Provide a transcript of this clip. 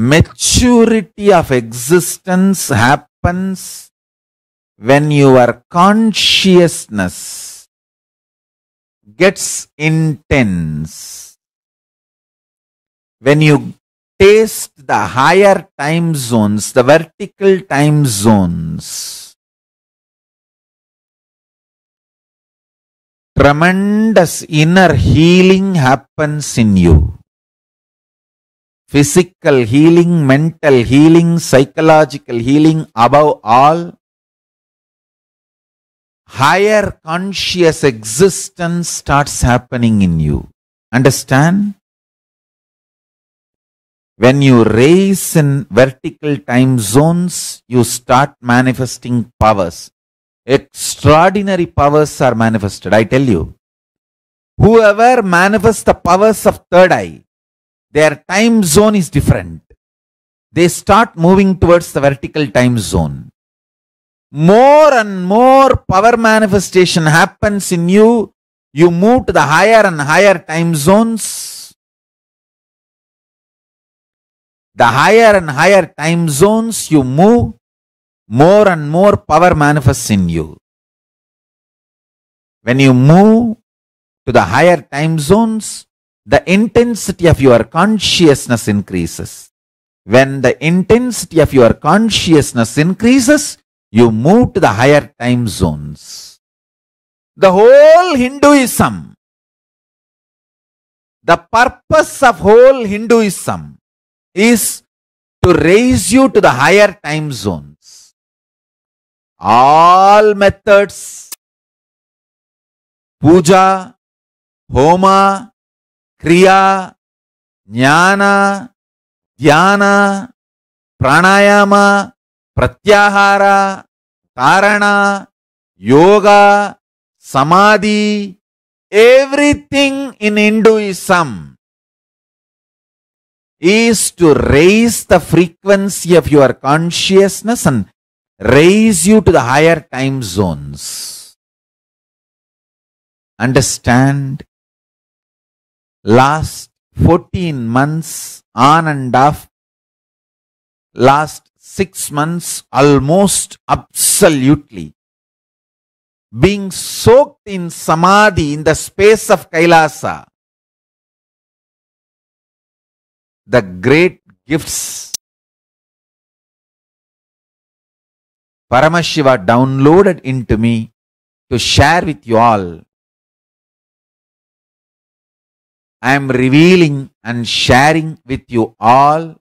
Maturity of existence happens when your consciousness gets intense. When you taste the higher time zones, the vertical time zones, tremendous inner healing happens in you. Physical healing, mental healing, psychological healing, above all, higher conscious existence starts happening in you. Understand? When you raise in vertical time zones, you start manifesting powers. Extraordinary powers are manifested, I tell you. Whoever manifests the powers of third eye, their time zone is different. They start moving towards the vertical time zone. More and more power manifestation happens in you. You move to the higher and higher time zones. The higher and higher time zones you move, more and more power manifests in you. When you move to the higher time zones, the intensity of your consciousness increases. When the intensity of your consciousness increases, you move to the higher time zones. The whole Hinduism, the purpose of whole Hinduism is to raise you to the higher time zones. All methods, puja, homa, kriya, jnana, dhyana, pranayama, pratyahara, dharana, yoga, samadhi, everything in Hinduism is to raise the frequency of your consciousness and raise you to the higher time zones. Understand? Last 14 months on and off, last 6 months almost absolutely being soaked in samadhi in the space of Kailasa. The great gifts Paramashiva downloaded into me to share with you all, I am revealing and sharing with you all